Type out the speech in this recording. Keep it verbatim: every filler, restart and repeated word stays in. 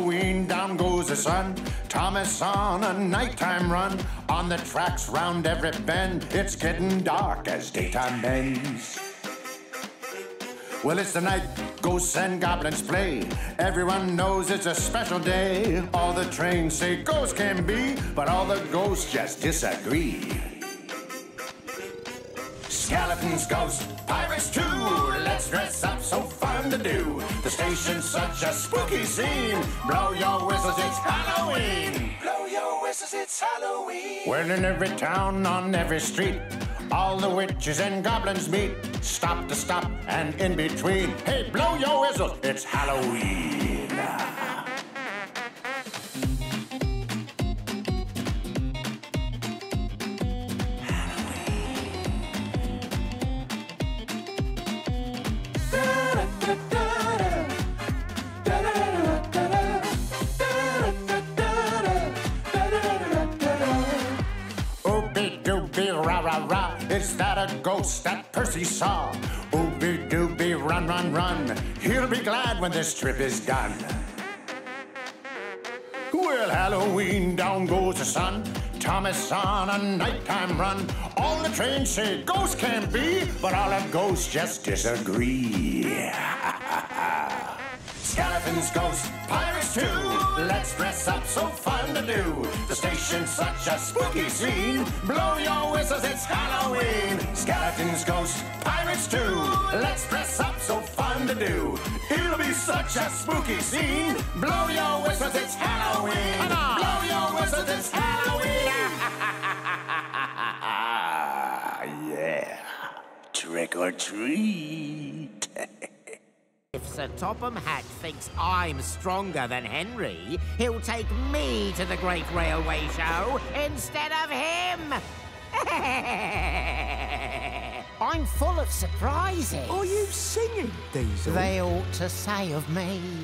Halloween, down goes the sun. Thomas on a nighttime run. On the tracks round every bend, it's getting dark as daytime ends. Well, it's the night ghosts and goblins play. Everyone knows it's a special day. All the trains say ghosts can be, but all the ghosts just disagree. Skeletons, ghosts, pirates too. Let's dress up, so fun to do. The station's such a spooky scene. Blow your whistles, it's Halloween. Blow your whistles, it's Halloween. Well, in every town, on every street, all the witches and goblins meet. Stop to stop and in between. Hey, blow your whistles, it's Halloween. Rah-rah-rah, is that a ghost that Percy saw? Ooby-dooby, run, run, run. He'll be glad when this trip is done. Well, Halloween, down goes the sun. Thomas on a nighttime run. All the trains say ghosts can't be, but all the ghosts just disagree. Skeletons, ghosts, pirates too. Let's dress up, so fun to do. The station's such a spooky scene. Blow your whistles, it's Halloween. Skeletons, ghosts, pirates too. Let's dress up, so fun to do. It'll be such a spooky scene. Blow your whistles, it's Halloween. Come on. Blow your whistles, it's Halloween. Yeah. Trick or treat. If Sir Topham Hatt thinks I'm stronger than Henry, he'll take me to the Great Railway Show instead of him! I'm full of surprises. Are you singing, Diesel? They ought to say of me.